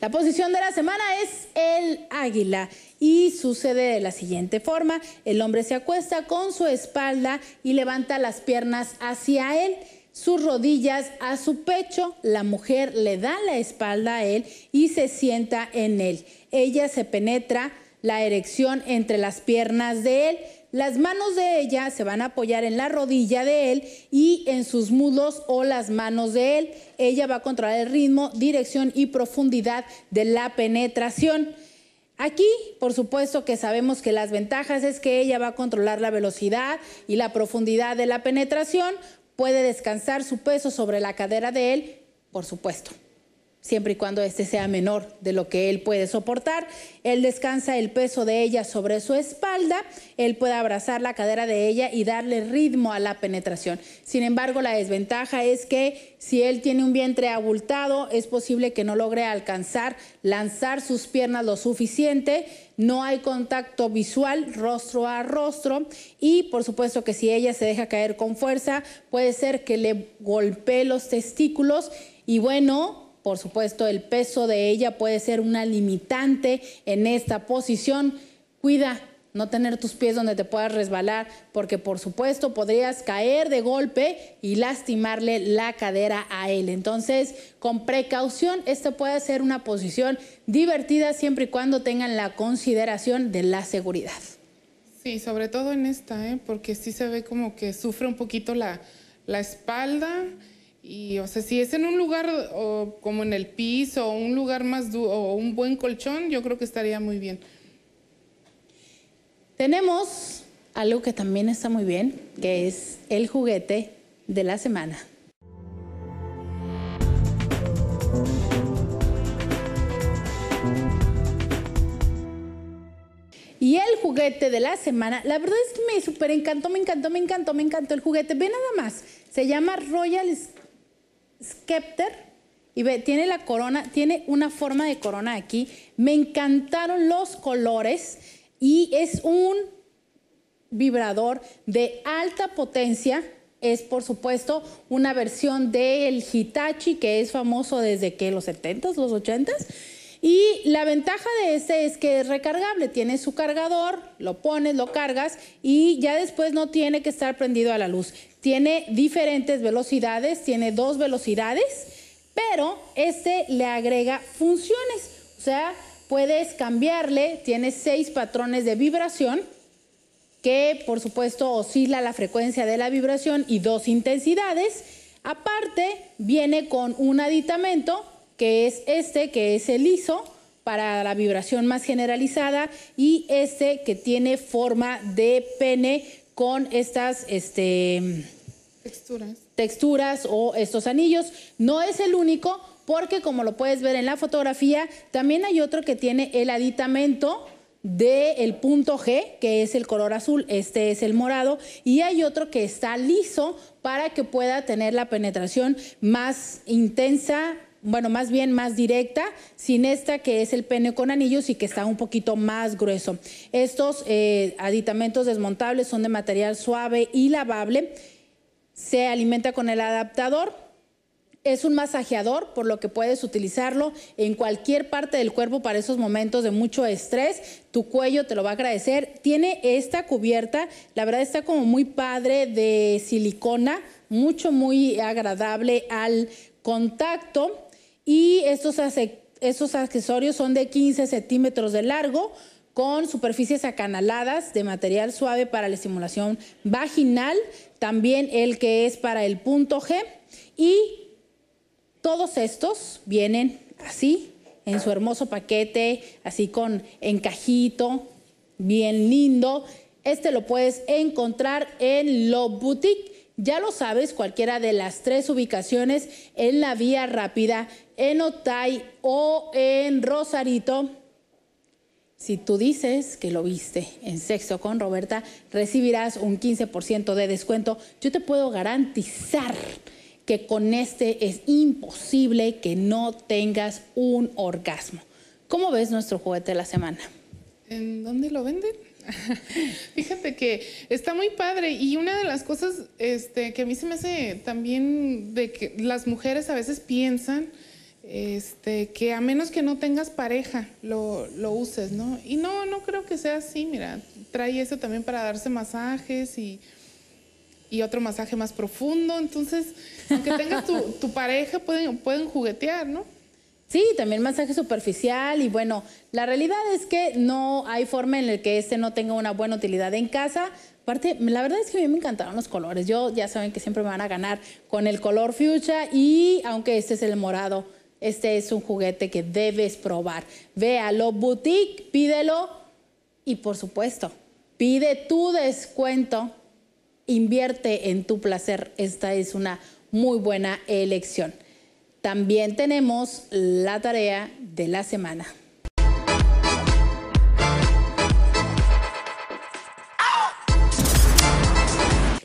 La posición de la semana es el águila y sucede de la siguiente forma. El hombre se acuesta con su espalda y levanta las piernas hacia él, sus rodillas a su pecho. La mujer le da la espalda a él y se sienta en él. Ella se penetra la erección entre las piernas de él, las manos de ella se van a apoyar en la rodilla de él y en sus muslos o las manos de él. Ella va a controlar el ritmo, dirección y profundidad de la penetración. Aquí, por supuesto que sabemos que las ventajas es que ella va a controlar la velocidad y la profundidad de la penetración, puede descansar su peso sobre la cadera de él, por supuesto, siempre y cuando este sea menor de lo que él puede soportar. Él descansa el peso de ella sobre su espalda, él puede abrazar la cadera de ella y darle ritmo a la penetración. Sin embargo, la desventaja es que si él tiene un vientre abultado, es posible que no logre alcanzar, lanzar sus piernas lo suficiente, no hay contacto visual rostro a rostro y por supuesto que si ella se deja caer con fuerza, puede ser que le golpee los testículos y bueno... Por supuesto, el peso de ella puede ser una limitante en esta posición. Cuida no tener tus pies donde te puedas resbalar, porque por supuesto podrías caer de golpe y lastimarle la cadera a él. Entonces, con precaución, esta puede ser una posición divertida siempre y cuando tengan la consideración de la seguridad. Sí, sobre todo en esta, ¿eh? Porque sí se ve como que sufre un poquito la, la espalda. Y, o sea, si es en un lugar o, como en el piso o un lugar más duro o un buen colchón, yo creo que estaría muy bien. Tenemos algo que también está muy bien, que es el juguete de la semana. Y el juguete de la semana, la verdad es que me súper encantó, me encantó, me encantó, me encantó el juguete. Ve nada más, se llama Royal Scepter y ve, tiene la corona, tiene una forma de corona aquí. Me encantaron los colores y es un vibrador de alta potencia. Es, por supuesto, una versión del Hitachi que es famoso desde que los setentas, los ochentas. Y la ventaja de este es que es recargable, tiene su cargador, lo pones, lo cargas y ya después no tiene que estar prendido a la luz. Tiene diferentes velocidades, tiene dos velocidades, pero este le agrega funciones. O sea, puedes cambiarle, tienes seis patrones de vibración que, por supuesto, oscila la frecuencia de la vibración y dos intensidades. Aparte, viene con un aditamento, que es este, que es el liso, para la vibración más generalizada, y este que tiene forma de pene con estas este, texturas. texturas o estos anillos. No es el único, porque como lo puedes ver en la fotografía, también hay otro que tiene el aditamento del punto G, que es el color azul, este es el morado, y hay otro que está liso para que pueda tener la penetración más intensa, bueno, más bien más directa, sin esta que es el pene con anillos y que está un poquito más grueso. Estos eh, aditamentos desmontables son de material suave y lavable, se alimenta con el adaptador, es un masajeador, por lo que puedes utilizarlo en cualquier parte del cuerpo para esos momentos de mucho estrés. Tu cuello te lo va a agradecer. Tiene esta cubierta, la verdad está como muy padre, de silicona, mucho, muy agradable al contacto. Y estos, estos accesorios son de quince centímetros de largo, con superficies acanaladas de material suave para la estimulación vaginal, también el que es para el punto G, y todos estos vienen así, en su hermoso paquete, así con encajito, bien lindo. Este lo puedes encontrar en Love Boutique. Ya lo sabes, cualquiera de las tres ubicaciones, en la Vía Rápida, en Otay o en Rosarito. Si tú dices que lo viste en Sexo con Robertha, recibirás un quince por ciento de descuento. Yo te puedo garantizar que con este es imposible que no tengas un orgasmo. ¿Cómo ves nuestro juguete de la semana? ¿En dónde lo venden? Fíjate que está muy padre, y una de las cosas este, que a mí se me hace también, de que las mujeres a veces piensan este, que a menos que no tengas pareja lo, lo uses, ¿no? Y no, no creo que sea así. Mira, trae eso también para darse masajes y, y otro masaje más profundo. Entonces, aunque tengas tu, tu pareja, pueden, pueden juguetear, ¿no? Sí, también masaje superficial. Y bueno, la realidad es que no hay forma en la que este no tenga una buena utilidad en casa. Aparte, la verdad es que a mí me encantaron los colores. Yo, ya saben que siempre me van a ganar con el color fuchsia, y aunque este es el morado, este es un juguete que debes probar. Ve a Love Boutique, pídelo y, por supuesto, pide tu descuento. Invierte en tu placer. Esta es una muy buena elección. También tenemos la tarea de la semana.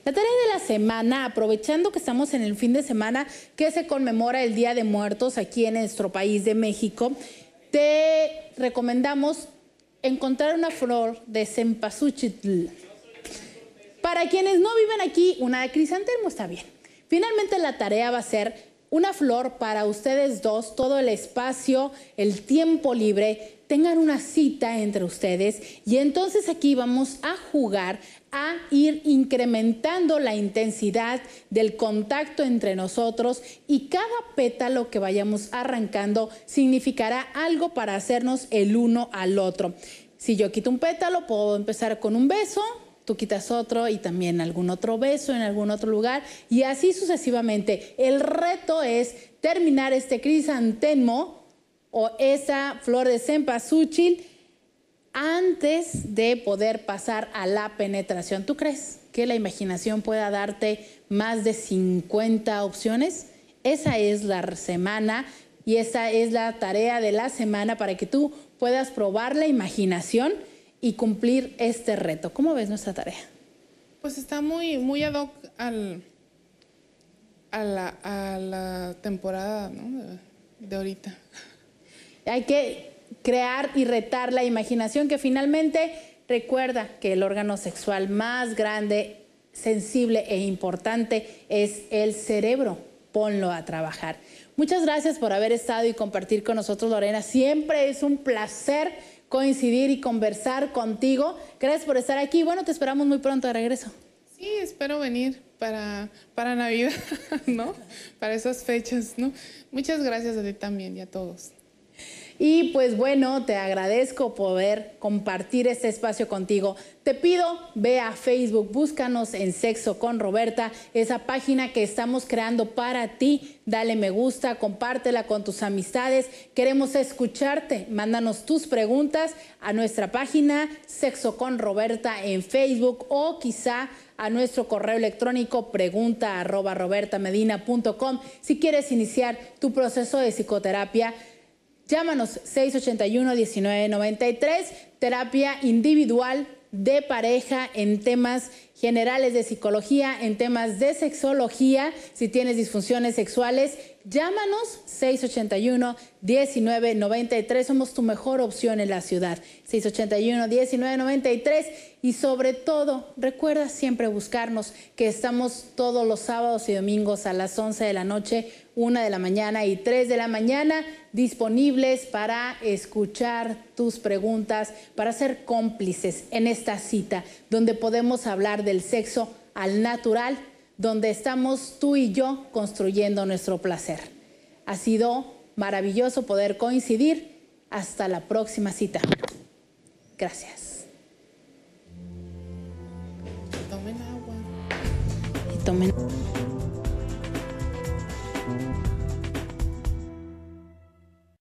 La tarea de la semana, aprovechando que estamos en el fin de semana que se conmemora el Día de Muertos aquí en nuestro país de México, te recomendamos encontrar una flor de cempasúchil. Para quienes no viven aquí, una de crisantemo está bien. Finalmente, la tarea va a ser una flor para ustedes dos, todo el espacio, el tiempo libre. Tengan una cita entre ustedes, y entonces aquí vamos a jugar a ir incrementando la intensidad del contacto entre nosotros, y cada pétalo que vayamos arrancando significará algo para hacernos el uno al otro. Si yo quito un pétalo, puedo empezar con un beso, tú quitas otro y también algún otro beso en algún otro lugar, y así sucesivamente. El reto es terminar este crisantemo o esa flor de cempasúchil antes de poder pasar a la penetración. ¿Tú crees que la imaginación pueda darte más de cincuenta opciones? Esa es la semana, y esa es la tarea de la semana, para que tú puedas probar la imaginación y cumplir este reto. ¿Cómo ves nuestra tarea? Pues está muy, muy ad hoc al, a, la, a la temporada, ¿no? de, de ahorita. Hay que crear y retar la imaginación, que finalmente recuerda que el órgano sexual más grande, sensible e importante es el cerebro. Ponlo a trabajar. Muchas gracias por haber estado y compartir con nosotros, Lorena. Siempre es un placer coincidir y conversar contigo. Gracias por estar aquí. Bueno, te esperamos muy pronto de regreso. Sí, espero venir para, para Navidad, ¿no? Para esas fechas, ¿no? Muchas gracias a ti también y a todos. Y pues bueno, te agradezco poder compartir este espacio contigo. Te pido, ve a Facebook, búscanos en Sexo con Robertha, esa página que estamos creando para ti. Dale me gusta, compártela con tus amistades. Queremos escucharte. Mándanos tus preguntas a nuestra página Sexo con Robertha en Facebook o quizá a nuestro correo electrónico pregunta arroba robertamedina punto com. Si quieres iniciar tu proceso de psicoterapia, llámanos seis ocho uno, uno nueve nueve tres, terapia individual de pareja en temas generales de psicología, en temas de sexología. Si tienes disfunciones sexuales, llámanos seis ocho uno, uno nueve nueve tres. Somos tu mejor opción en la ciudad. seis ocho uno, uno nueve nueve tres. Y sobre todo, recuerda siempre buscarnos, que estamos todos los sábados y domingos a las once de la noche, una de la mañana y tres de la mañana, disponibles para escuchar tus preguntas, para ser cómplices en esta cita, donde podemos hablar del sexo al natural, donde estamos tú y yo construyendo nuestro placer. Ha sido maravilloso poder coincidir. Hasta la próxima cita. Gracias. Tomen agua. Y tomen...